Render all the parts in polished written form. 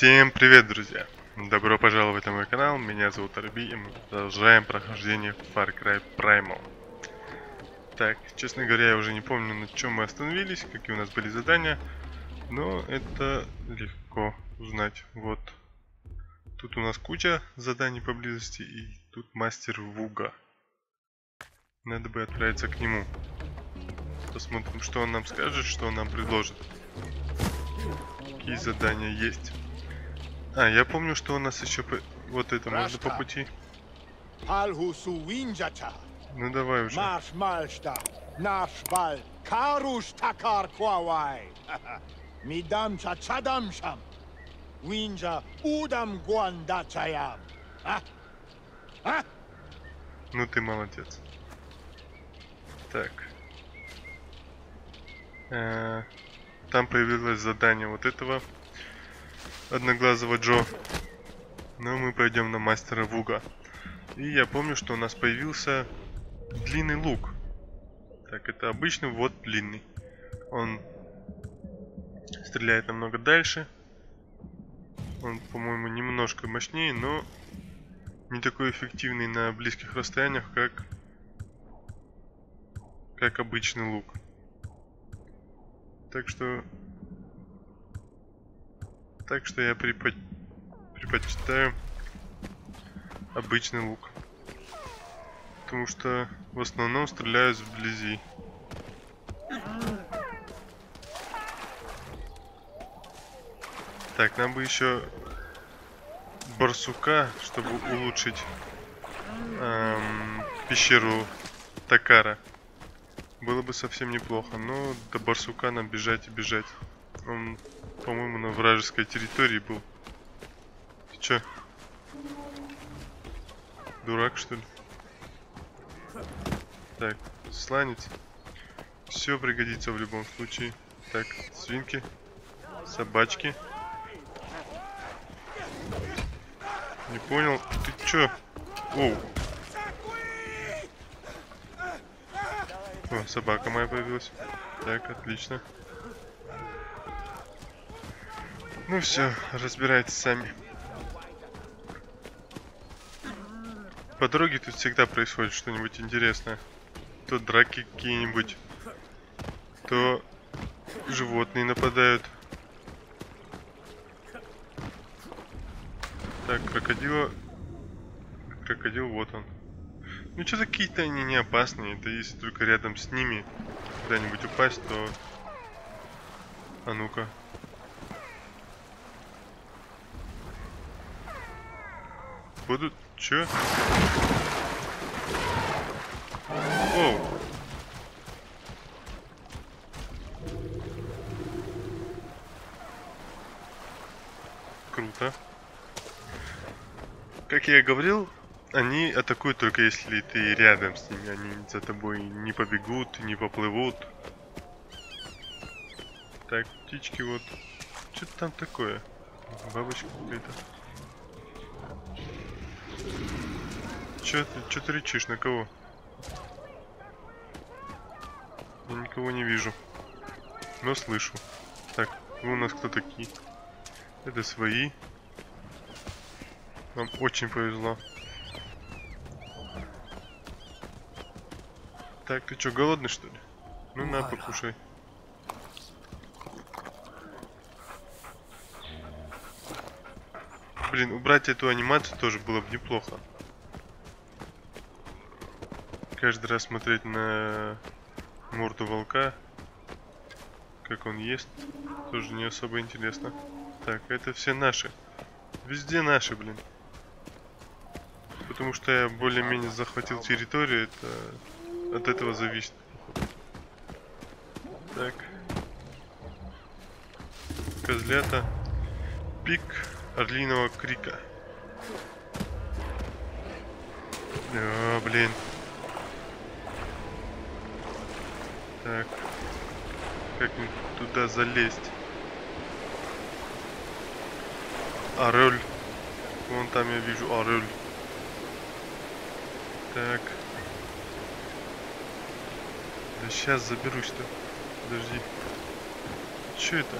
Всем привет, друзья! Добро пожаловать на мой канал, меня зовут Арби, и мы продолжаем прохождение Far Cry Primal. Так, честно говоря, я уже не помню, на чем мы остановились, какие у нас были задания, но это легко узнать. Вот, тут у нас куча заданий поблизости, и тут мастер Вуга. Надо бы отправиться к нему. Посмотрим, что он нам скажет, что он нам предложит. Какие задания есть. А, я помню, что у нас еще... Вот это можно по пути. Ну давай уже. Ну ты молодец. Так. Там появилось задание вот этого одноглазого Джо. Но мы пойдем на мастера Вуга. И я помню, что у нас появился длинный лук. Так, это обычный, вот длинный. Он стреляет намного дальше. Он, по-моему, немножко мощнее, но не такой эффективный на близких расстояниях, как обычный лук. Так что я предпочитаю обычный лук. Потому что в основном стреляю вблизи. Так, нам бы еще барсука, чтобы улучшить пещеру Такара. Было бы совсем неплохо, но до барсука нам бежать и бежать. Он, по-моему, на вражеской территории был. Ты чё? Дурак, что ли? Так, сланец. Все пригодится в любом случае. Так, свинки, собачки. Не понял, ты чё? Оу. О, собака моя появилась. Так, отлично. Ну все, разбирайтесь сами. По дороге тут всегда происходит что-нибудь интересное. То драки какие-нибудь, то животные нападают. Так, крокодил, вот он. Ну что, какие-то они не опасные, это если только рядом с ними куда-нибудь упасть, то... А ну-ка. Будут... Чё? Оу! Круто. Как я и говорил, они атакуют только если ты рядом с ними, они за тобой не побегут, не поплывут. Так, птички вот. Что-то там такое. Бабочка какая-то. Чё ты рычишь, на кого? Я никого не вижу, но слышу. Так, ну у нас кто такие? Это свои. Нам очень повезло. Так, ты чё, голодный, что ли? Ну на, покушай. Блин, убрать эту анимацию тоже было бы неплохо. Каждый раз смотреть на морду волка, как он ест, тоже не особо интересно. Так, это все наши. Везде наши, блин. Потому что я более-менее захватил территорию, это... От этого зависит. Так. Козлята. Пик орлиного крика. О, блин. Так. Как-нибудь туда залезть. Орель. Вон там я вижу орель. Так. Да сейчас заберусь-то. Подожди. Чё это?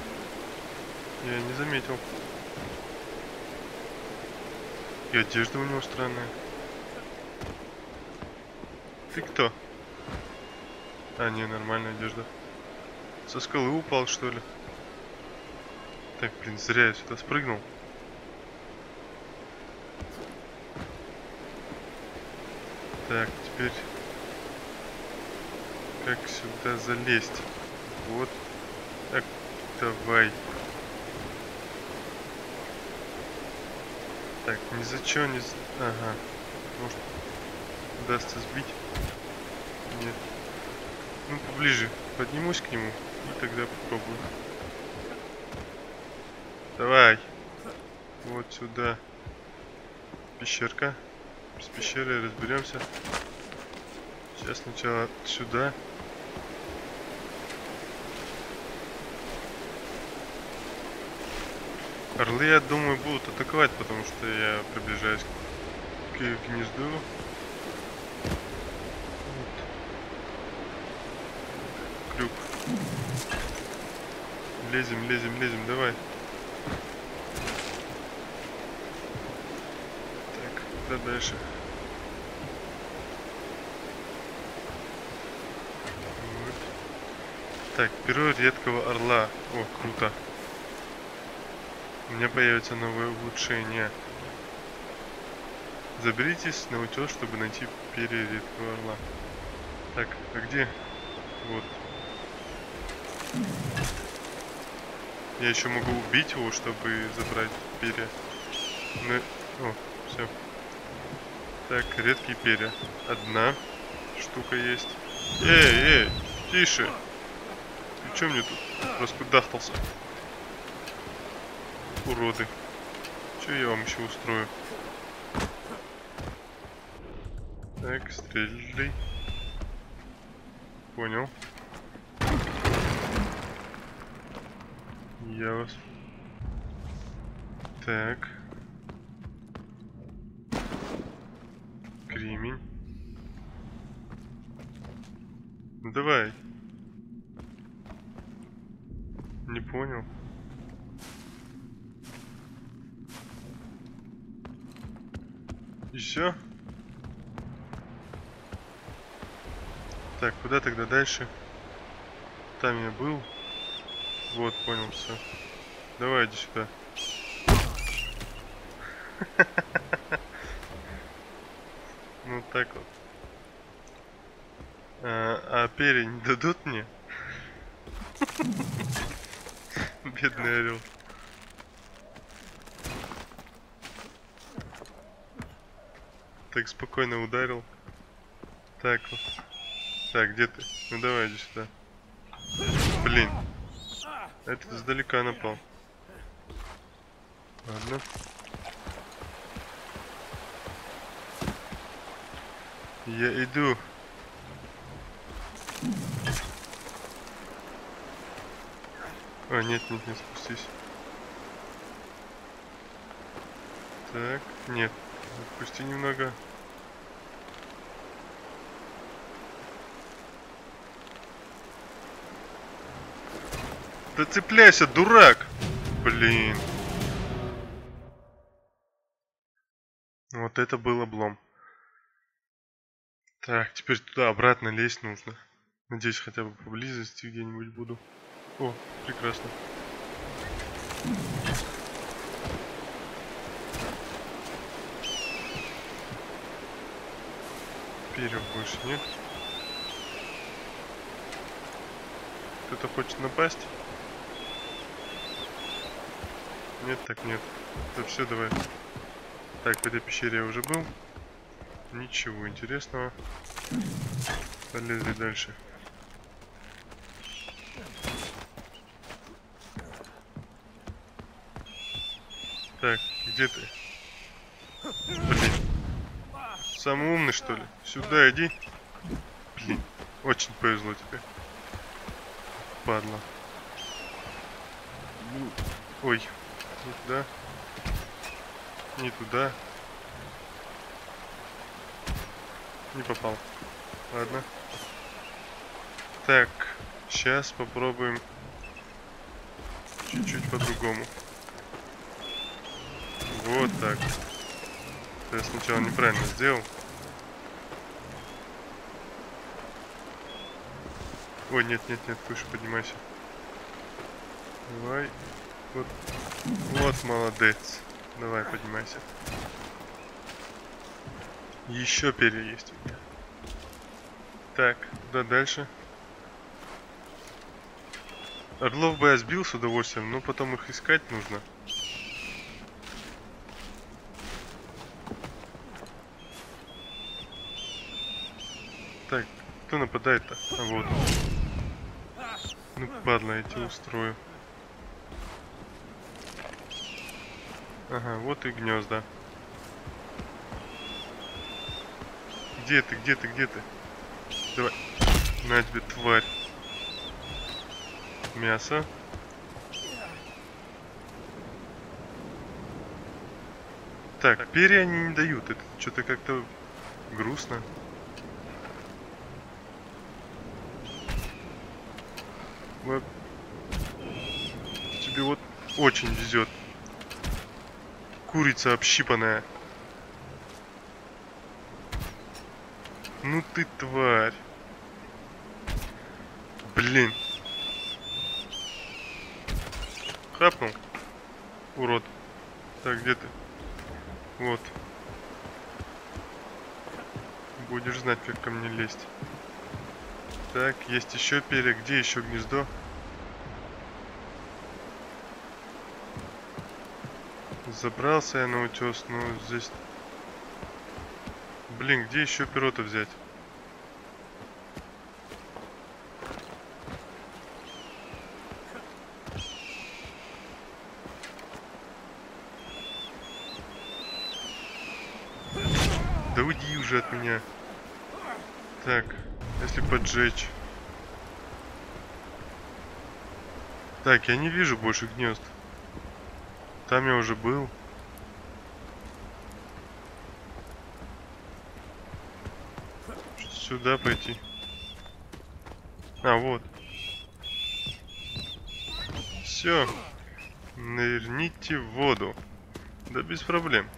Я не заметил. И одежда у него странная. Ты кто? А, не, нормальная одежда. Со скалы упал, что ли? Так, блин, зря я сюда спрыгнул. Так, теперь... Как сюда залезть? Вот. Так, давай. Так, ни за чё, ни за... Ага. Может, удастся сбить? Нет. Ну, поближе. Поднимусь к нему и тогда попробую. Давай. Вот сюда. Пещерка. С пещерой разберемся. Сейчас сначала сюда. Орлы, я думаю, будут атаковать, потому что я приближаюсь к гнезду. Вот. Крюк. Лезем, лезем, лезем, давай. Так, куда дальше? Вот. Так, перо редкого орла. О, круто. У меня появится новое улучшение. Заберитесь на утес, чтобы найти перья редкого орла. Так, а где? Вот. Я еще могу убить его, чтобы забрать перья. Но... О, все. Так, редкие перья. Одна штука есть. Эй, эй, тише. Ты че мне тут раскудахтался? Уроды. Че я вам еще устрою? Так, стреляй. Понял. Я вас. Так. Кремень. Ну давай. Не понял. Все. Так, куда тогда дальше? Там я был. Вот, понял, все. Давай, иди сюда. Ну так вот. А перья не дадут мне? Бедный орел. Так, спокойно ударил. Так вот. Так, где ты? Ну давай, иди сюда. Блин. Этот издалека напал. Ладно. Я иду. О, нет, нет, нет, спустись. Так, нет. Отпусти немного. Да цепляйся, дурак! Блин. Вот это был облом. Так, теперь туда обратно лезть нужно. Надеюсь, хотя бы поблизости где-нибудь буду. О, прекрасно. Перьев больше нет. Кто-то хочет напасть? Нет, так нет. Да все, давай. Так, в этой пещере я уже был. Ничего интересного. Полезли дальше. Так, где ты? Блин. Самый умный, что ли? Сюда иди. Блин, очень повезло тебе. Падла. Ой, не туда. Не туда. Не попал. Ладно. Так, сейчас попробуем чуть-чуть по-другому. Вот так. То я сначала неправильно сделал. Ой, нет, выше поднимайся. Давай. Вот. Вот молодец. Давай, поднимайся. Еще перья есть у меня. Так, куда дальше? Орлов бы я сбил с удовольствием, но потом их искать нужно. Так, кто нападает-то? А вот. Ну, падла, я тебя устрою. Ага, вот и гнезда. Где ты, где ты, где ты? Давай. На тебе, тварь. Мясо. Так, перья они не дают. Это что-то как-то грустно. Вот. Тебе вот очень везет. Курица общипанная. Ну ты тварь. Блин. Хапнул. Урод. Так, где ты? Вот. Будешь знать, как ко мне лезть. Так, есть еще перья. Где еще гнездо? Забрался я на утес, но здесь... Блин, где еще перо-то взять? Да уйди уже от меня. Так, если поджечь. Так, я не вижу больше гнезд. Там я уже был. Сюда пойти. А, вот. Все. Нырните в воду. Да без проблем.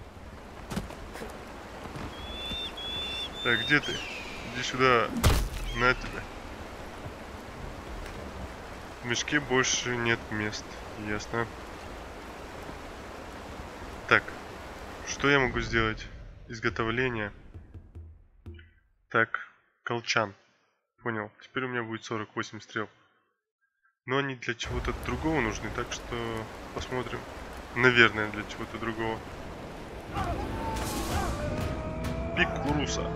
Так, где ты? Иди сюда. На тебя. В мешке больше нет мест. Ясно. Так. Что я могу сделать? Изготовление. Так. Колчан. Понял. Теперь у меня будет 48 стрел. Но они для чего-то другого нужны, так что посмотрим. Наверное, для чего-то другого. Пик уруса.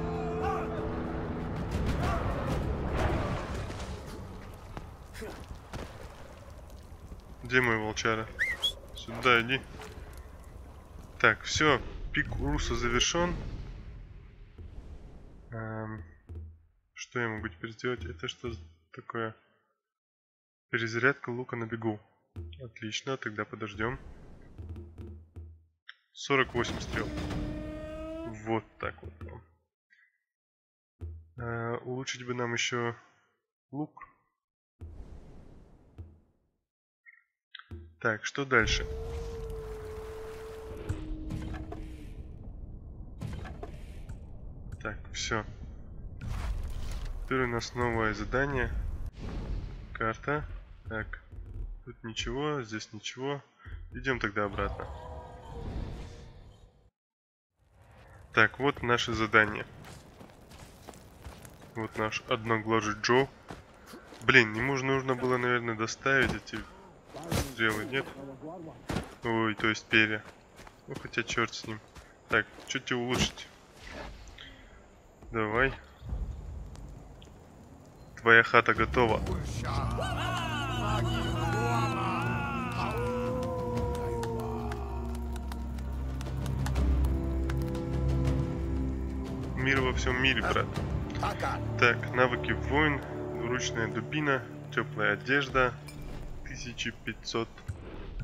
Где мой волчара? Сюда иди. Так, все. Пик уруса завершен. Что я могу теперь сделать? Это что такое? Перезарядка лука на бегу. Отлично, тогда подождем. 48 стрел. Вот так вот. Улучшить бы нам еще лук. Так, что дальше? Так, все. Теперь у нас новое задание. Карта. Так. Тут ничего, здесь ничего. Идем тогда обратно. Так, вот наше задание. Вот наш одноглазый Джо. Блин, ему же нужно было, наверное, доставить эти стрелы, нет? Ой, то есть перья. Ну, хотя черт с ним. Так, что тебе улучшить? Давай. Твоя хата готова. Мир во всем мире, брат. Так, навыки воин, двуручная дубина, теплая одежда, 1500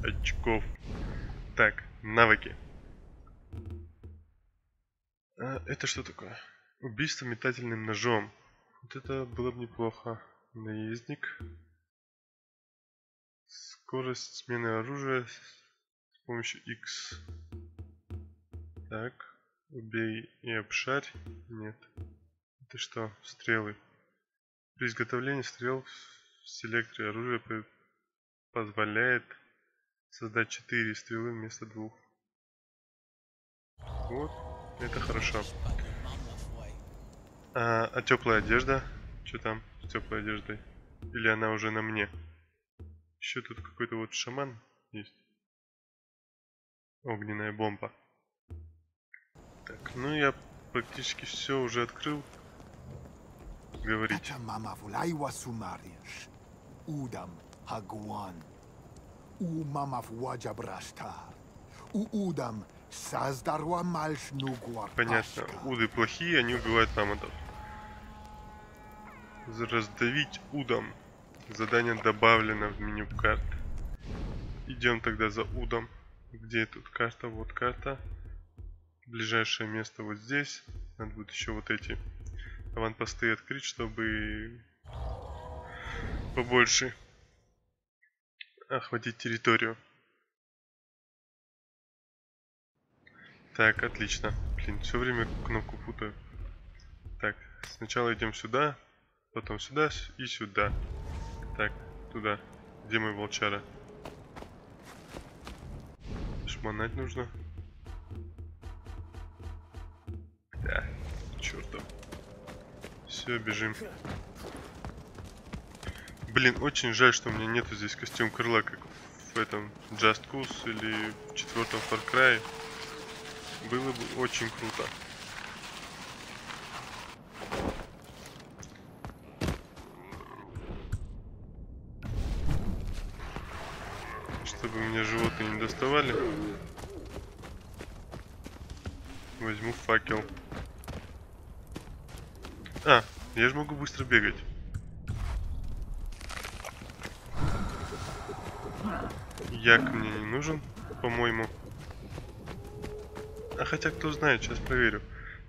очков. Так, навыки. А, это что такое? Убийство метательным ножом. Вот это было бы неплохо. Наездник. Скорость смены оружия с помощью X. Так. Убей и обшарь. Нет. Это что? Стрелы. При изготовлении стрел в селекторе оружия позволяет создать 4 стрелы вместо 2. Вот. Это хорошо. А теплая одежда? Что там с теплой одеждой? Или она уже на мне? Еще тут какой-то вот шаман есть. Огненная бомба. Так, ну я практически все уже открыл. Говорите. Удам Агуан. У мамав ваджабраштар. У Удам саздарва мальшнугуар. Понятно. Уды плохие, они убивают мамонтов. Раздавить Удам. Задание добавлено в меню карт. Идем тогда за Удам. Где тут карта? Вот карта. Ближайшее место вот здесь. Надо будет еще вот эти аванпосты открыть, чтобы побольше охватить территорию. Так, отлично. Блин, все время кнопку путаю. Так, сначала идем сюда, потом сюда и сюда. Так, туда. Где мой волчара? Шмонать нужно. Да, чертов. Все, бежим. Блин, очень жаль, что у меня нету здесь костюм крыла, как в этом Just Cause или в 4-м Far Cry. Было бы очень круто. Чтобы меня животные не доставали. Возьму факел. А, я же могу быстро бегать. Як мне не нужен, по-моему. А хотя кто знает, сейчас проверю.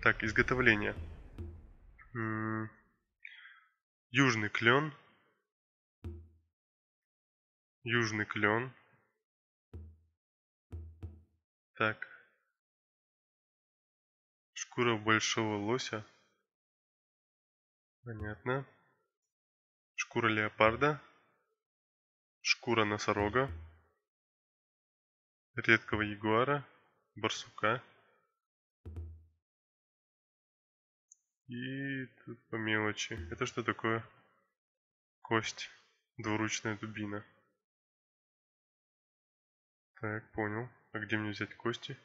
Так, изготовление. Южный клен. Южный клен. Так. Шкура большого лося. Понятно. Шкура леопарда. Шкура носорога. Редкого ягуара. Барсука. И тут по мелочи. Это что такое? Кость. Двуручная дубина. Так, понял. А где мне взять кости?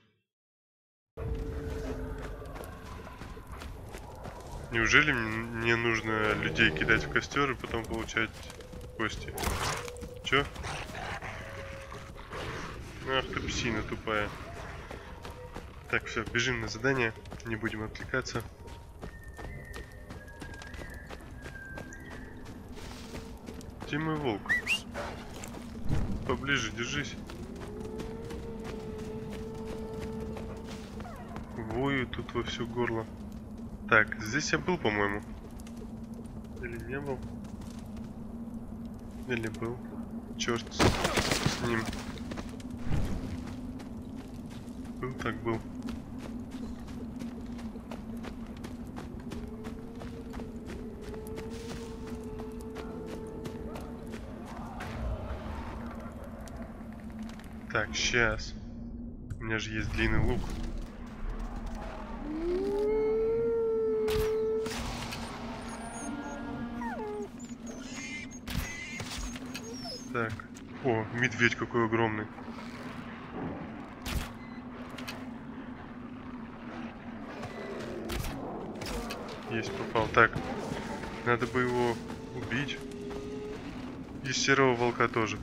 Неужели мне нужно людей кидать в костер и потом получать кости? Чё? Ах ты псина тупая. Так, все, бежим на задание. Не будем отвлекаться. Где мой волк? Поближе держись. Вою тут во все горло. Так, здесь я был, по-моему. Или не был? Или был? Черт с ним. Был так был. Так, сейчас. У меня же есть длинный лук. Так. О, медведь какой огромный. Есть, попал. Так. Надо бы его убить. И серого волка тоже.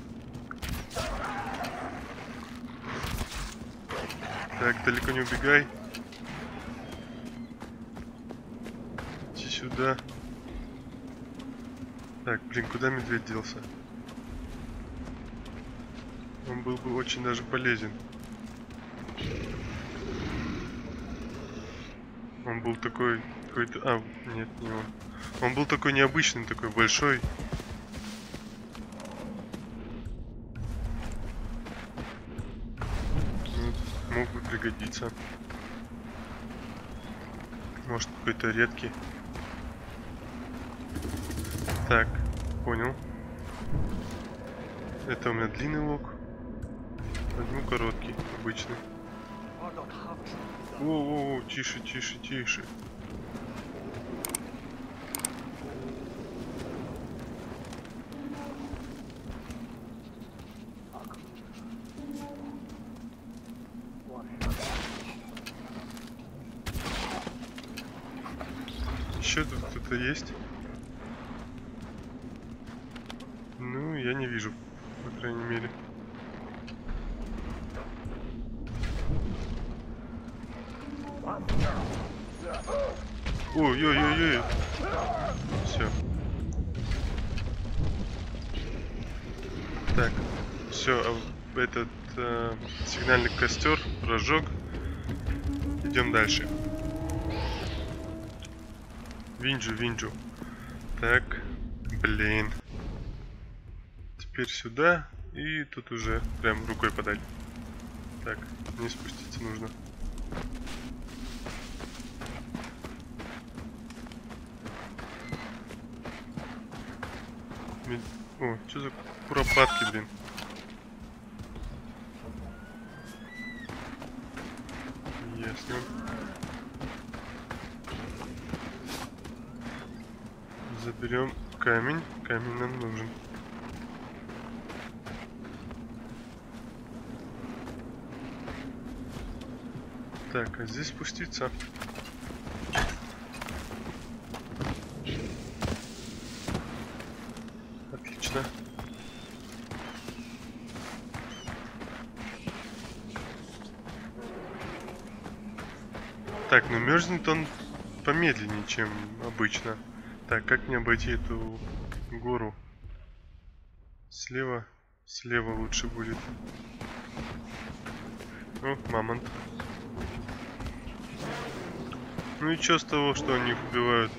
Так, далеко не убегай. Иди сюда. Так, блин, куда медведь делся? Он был бы очень даже полезен. Он был такой какой-то... А, нет, не он. Он был такой необычный, такой большой. Мог бы пригодиться. Может, какой-то редкий. Так, понял. Это у меня длинный лук. Возьму короткий, обычный. О-о-о, тише, тише, тише. Еще тут кто-то есть? Ну, я не вижу, по крайней мере. Ой-ой-ой-ой. Все. Так, все, этот сигнальный костер, рожок. Идем дальше. Винджу, Винджу. Так, блин. Теперь сюда, и тут уже прям рукой подать. Так, не спуститься нужно. О, что за куропатки, блин. Ясно. Заберем камень. Камень нам нужен. Так, а здесь спуститься. Отлично. Так, ну мерзнет он помедленнее, чем обычно. Так, как мне обойти эту гору? Слева, слева лучше будет. О, мамонт. Ну и чё с того, что они их убивают?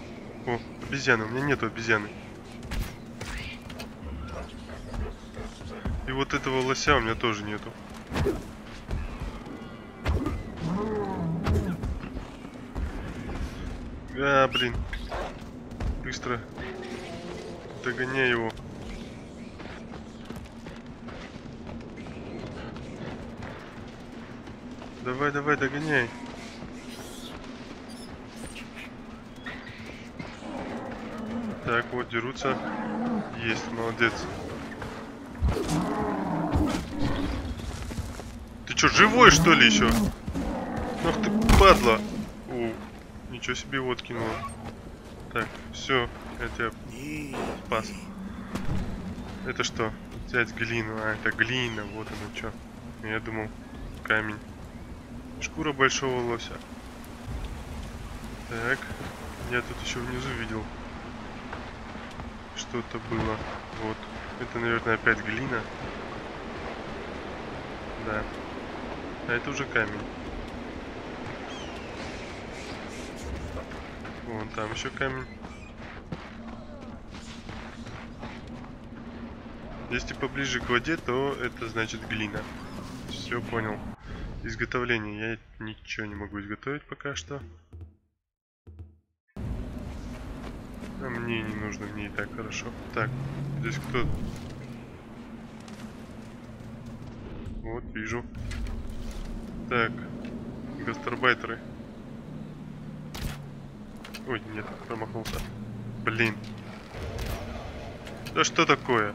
О, обезьяны, у меня нету обезьяны. И вот этого лося у меня тоже нету. А, блин. Быстро. Догоняй его. Давай, давай, догоняй. Так, вот, дерутся. Есть, молодец. Ты чё, живой, что ли, еще? Ах ты, падла. О, ничего себе, его откинуло. Так, все, я тебя спас. Это что? Взять глину. А, это глина, вот оно что. Я думал, камень. Шкура большого лося. Так, я тут еще внизу видел. Что-то было. Вот. Это, наверное, опять глина. Да. А это уже камень. Вон там еще камень. Если поближе к воде, то это значит глина. Все понял. Изготовление. Я ничего не могу изготовить пока что. А мне не нужно, мне и так хорошо. Так, здесь кто? Вот, вижу. Так, гастарбайтеры. Ой, нет, промахнулся. Блин. Да что такое?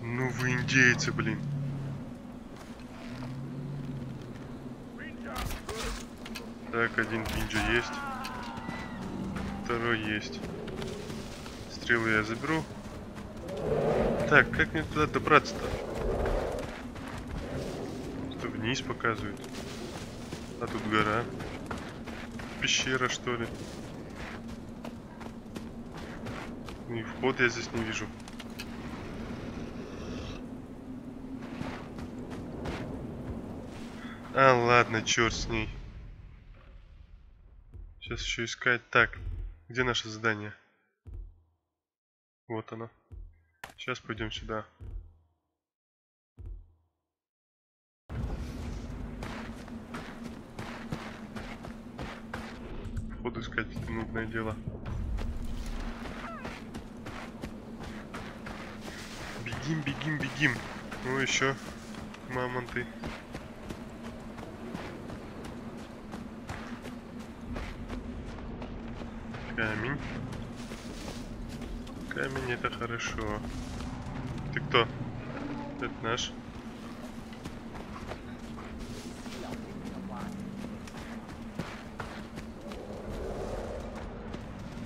Ну вы индейцы, блин. Так, один Винджа есть. Второй есть. Стрелы я заберу. Так, как мне туда добраться-то? Вниз показывает. А тут гора. Пещера, что ли? И вход я здесь не вижу. А, ладно, черт с ней. Сейчас еще искать. Так, где наше здание? Вот оно. Сейчас пойдем сюда. буду искать, нудное дело. Бегим, бегим, бегим. Ну еще мамонты. Камень. Камень — это хорошо. Ты кто? Это наш.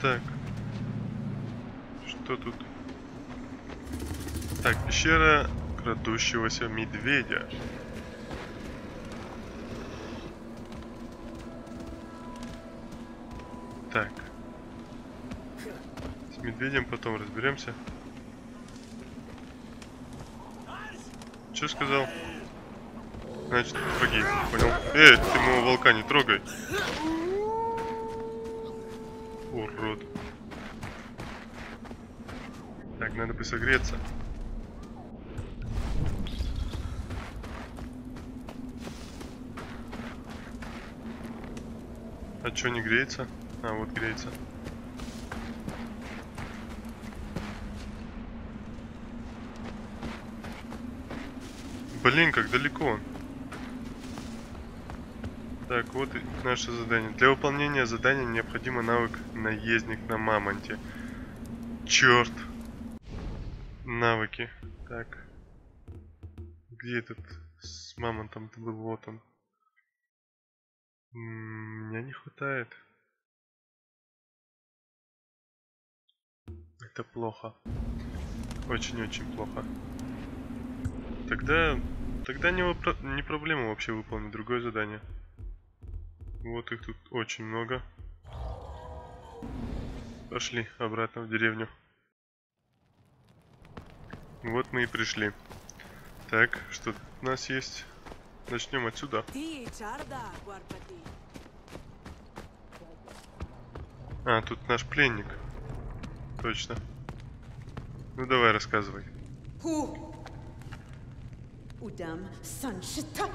Так. Что тут? Так, пещера крадущегося медведя. Так. С медведем потом разберемся. Что сказал? Значит, погиб. Понял. Эй, ты моего волка не трогай. Урод. Так, надо посогреться. А чё не греется? А, вот греется. Блин, как далеко. Так, вот и наше задание. Для выполнения задания необходимо навык наездник на мамонте. Черт. Навыки. Так. Где этот с мамонтом? Вот он. Меня не хватает. Это плохо. Очень-очень плохо. Тогда не проблема вообще выполнить другое задание. Вот их тут очень много. Пошли обратно в деревню. Вот мы и пришли. Так, что тут у нас есть? Начнем отсюда. А, тут наш пленник. Точно. Ну давай, рассказывай. Удам саншита.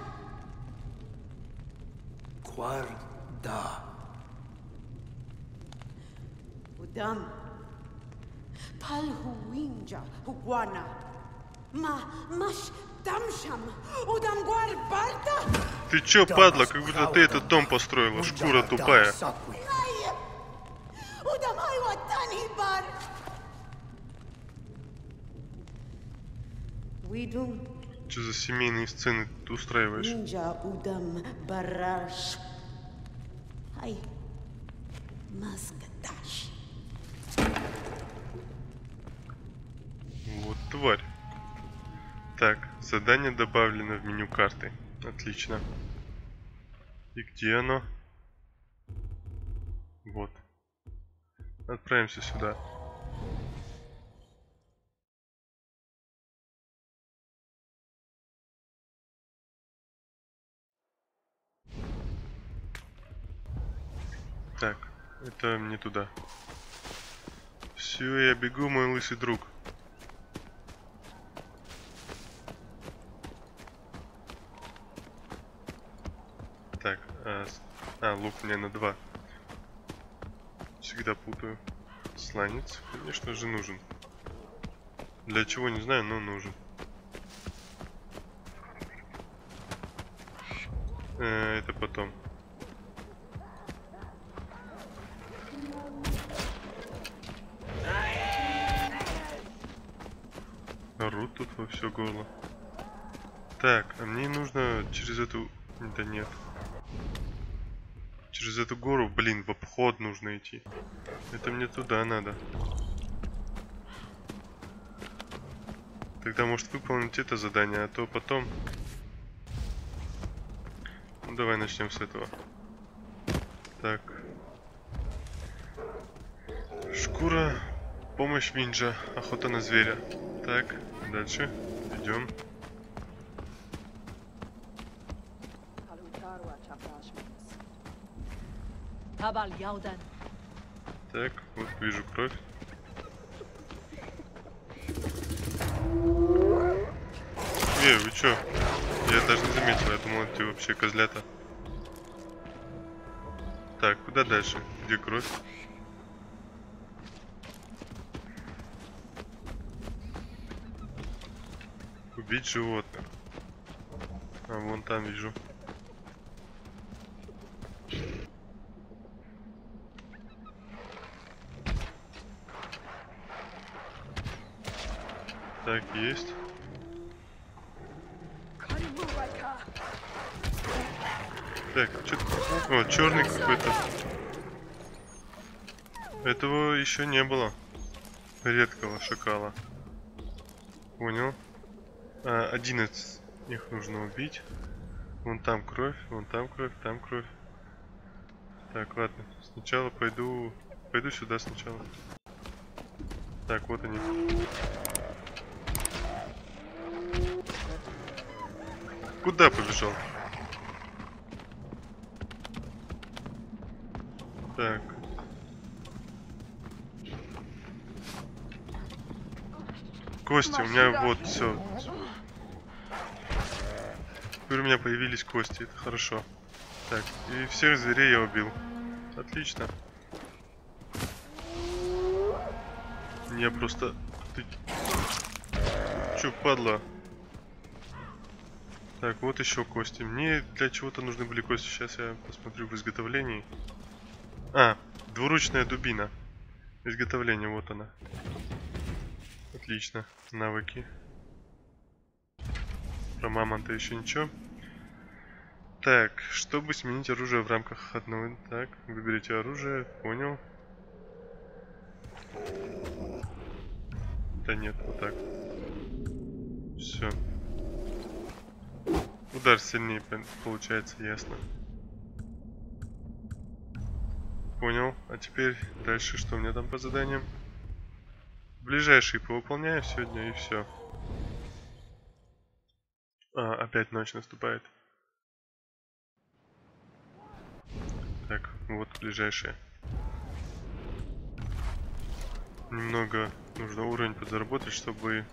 Кварда. Удам. Палху Винджа Хугуана. Маш тамшам. Удам гуар барда. Ты чё, падла, как будто ты этот дом построила, шкура тупая. Что за семейные сцены ты устраиваешь? Вот тварь. Так, задание добавлено в меню карты. Отлично. И где оно? Вот. Отправимся сюда. Так, это мне туда. Все, я бегу, мой лысый друг. Так, лук мне на 2. Всегда путаю. Сланец, конечно же, нужен. Для чего, не знаю, но нужен. Это потом. Орут тут во все горло. Так, а мне нужно через эту... Да нет. Через эту гору, блин, в обход нужно идти. Это мне туда надо. Тогда может выполнить это задание, а то потом... Ну давай начнем с этого. Так. Шкура, помощь Винджа, охота на зверя. Так, дальше идем. Так, вот вижу кровь. Эй, вы чё? Я даже не заметил, я думал, ты вообще козлята. Так, куда дальше? Где кровь? Убить животных. А, вон там вижу. Так, есть. Так, что-то... О, черный какой-то. Этого еще не было. Редкого шакала. Понял. 11 их нужно убить. Вон там кровь, вон там кровь, там кровь. Так, ладно. Сначала пойду... Пойду сюда сначала. Так, вот они. Куда побежал? Так. Кости, у меня вот все. Теперь у меня появились кости, это хорошо. Так, и всех зверей я убил. Отлично. Я просто... Ты... Чё, падла? Так, вот еще кости. Мне для чего-то нужны были кости. Сейчас я посмотрю в изготовлении. А, двуручная дубина. Изготовление, вот она. Отлично. Навыки. Про мамонта еще ничего. Так, чтобы сменить оружие в рамках одного... Так, выберите оружие. Понял. Да нет, вот так. Все. Удар сильнее получается, ясно. Понял. А теперь дальше, что у меня там по заданиям? Ближайшие повыполняю сегодня и все. А, опять ночь наступает. Так, вот ближайшие. Немного нужно уровень подзаработать, чтобы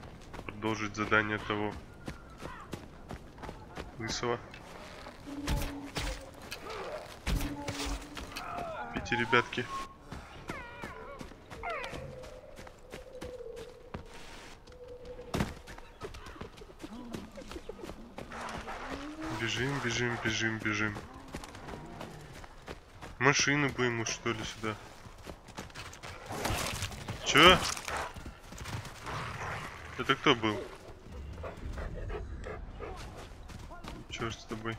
продолжить задание того... Лысого. 5 ребятки. Бежим, бежим, бежим, бежим. Машину бы ему что ли сюда? Чё? Это кто был? Черт с тобой.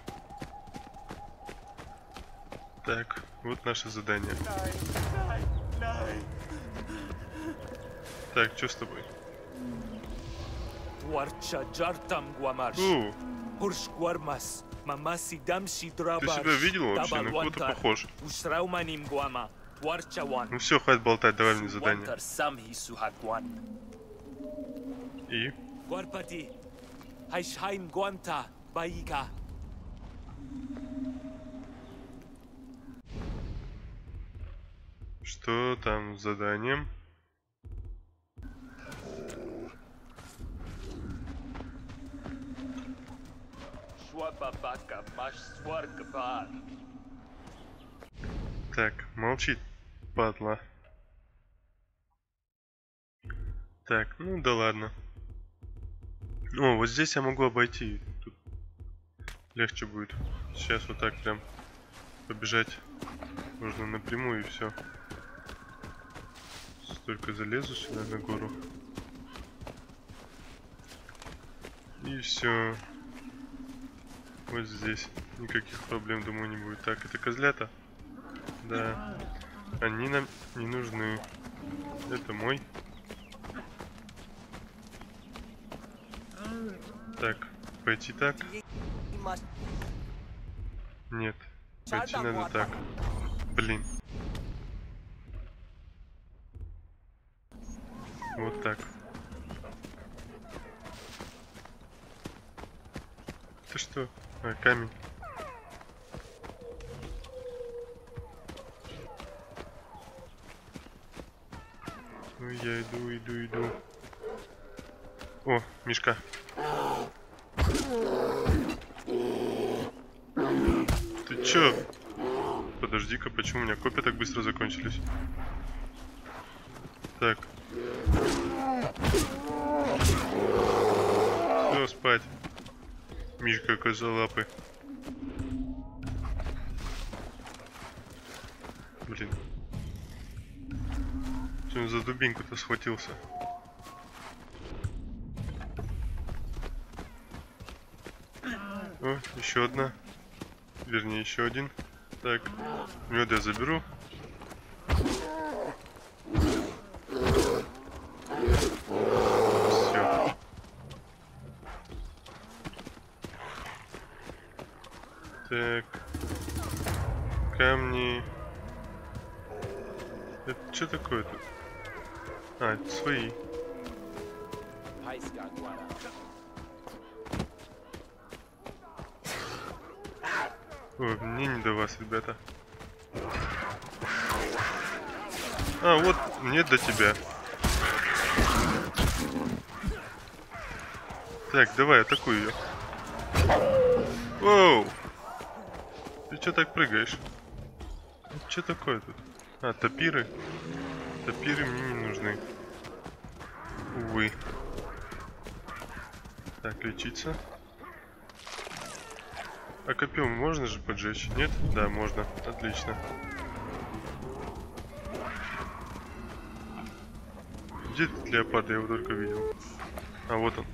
Так, вот наше задание. Так, что с тобой? Ты себя видел вообще? На кого ты похож? Ну все, хватит болтать, давай мне задание. И? Что там с заданием? Так, молчит, падла. Так, ну да ладно. О, вот здесь я могу обойти. Тут легче будет. Сейчас вот так прям побежать. Нужно напрямую и все. Только залезу сюда на гору. И все. Вот здесь. Никаких проблем, думаю, не будет. Так, это козлята? Да. Они нам не нужны. Это мой. Так, пойти так. Нет. Пойти надо так. Блин. Вот так. Ты что? А, камень. Ну я иду, иду, иду. О, мишка. Ты чё? Подожди-ка, почему у меня копья так быстро закончились? Так. Все, спать. Мишка козолапы. Блин. Чем за дубинку-то схватился? О, еще одна. Вернее, еще один. Так, мед я заберу. Все. Так. Камни. Это что такое тут? А, это свои. Ой, мне не до вас, ребята. А, вот, мне до тебя. Так, давай, атакуй ее. Воу! Ты че так прыгаешь? Че такое тут? А, тапиры? Тапиры мне не нужны. Увы. Так, лечиться. А копьем можно же поджечь? Нет? Да, можно. Отлично. Где этот леопард? Я его только видел. А, вот он.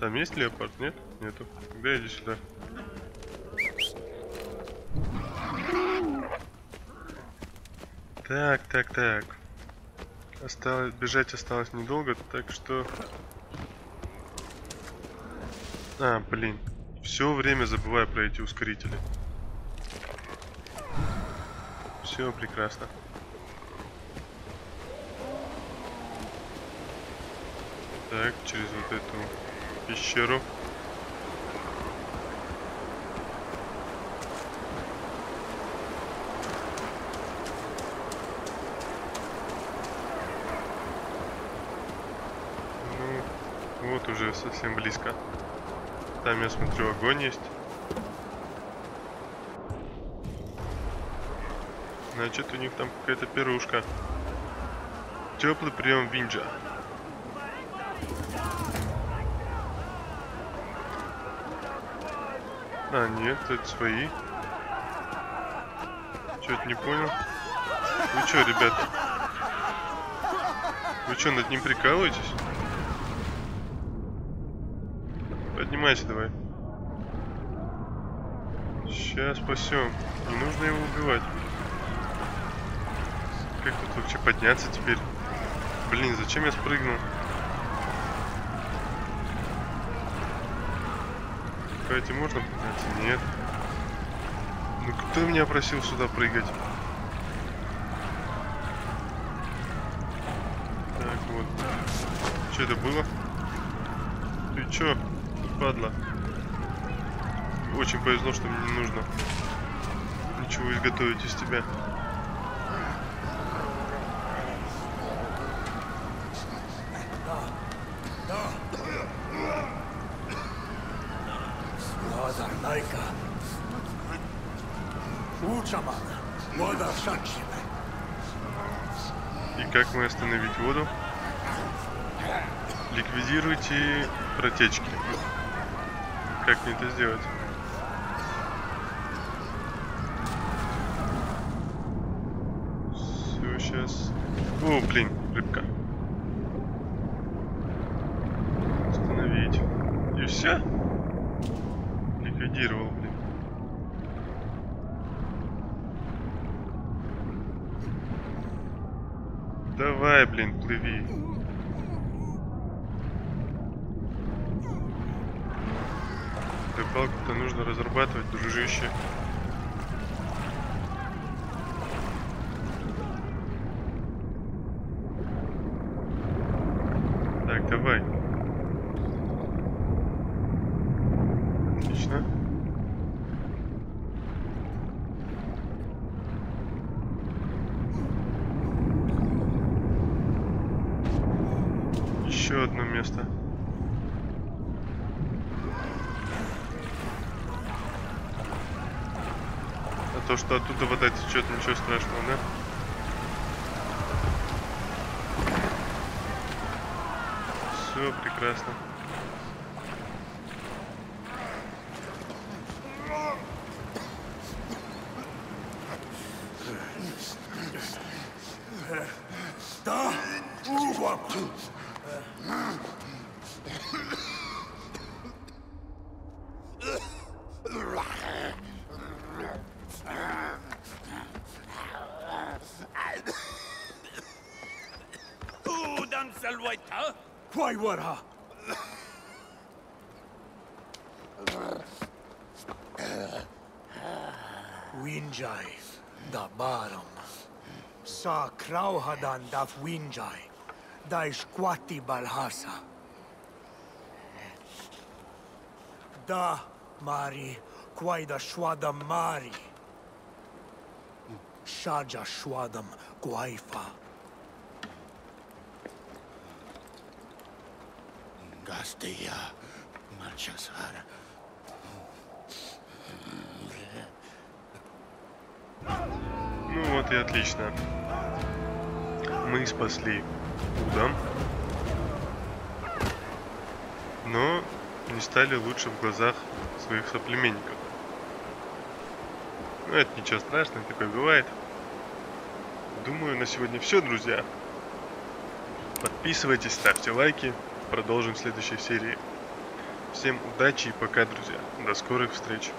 Там есть леопард? Нет? Нету. Тогда иди сюда. Так, так, так. Осталось... Бежать осталось недолго, так что... А, блин. Все время забываю про эти ускорители. Все прекрасно. Так, через вот эту пещеру. Ну, вот уже совсем близко. Там, я смотрю, огонь есть. Значит, у них там какая-то пирушка. Теплый прием Винджа. А, нет, это свои. Чё-то не понял. Вы чё, ребят? Вы чё, над ним прикалываетесь? Поднимайся давай. Сейчас спасем. Не нужно его убивать. Как тут вообще подняться теперь? Блин, зачем я спрыгнул? Давайте, можно подняться? Нет. Ну кто меня просил сюда прыгать? Так, вот. Что это было? Ты чё? Падла. Очень повезло, что мне не нужно ничего изготовить из тебя. И как мы остановить воду? Ликвидируйте протечки. Как мне это сделать? Все, сейчас... О, блин, рыбка. Остановить. И все? Ликвидировал, блин. Давай, блин, плыви. Палку-то нужно разрабатывать, дружище. Так, давай. Отлично. Еще одно место. то, что оттуда вода течет, ничего страшного, да? Все прекрасно. Краугадан дав Винджай, дай шквати Балхаса. Да, Мари, квайда швадам Мари. Шаджа швадам Гуайфа. Гастия, Мальчасара. Ну вот и отлично. Мы спасли Удам, но не стали лучше в глазах своих соплеменников. Ну, это ничего страшного, такое бывает. Думаю, на сегодня все, друзья. Подписывайтесь, ставьте лайки. Продолжим в следующей серии. Всем удачи и пока, друзья. До скорых встреч.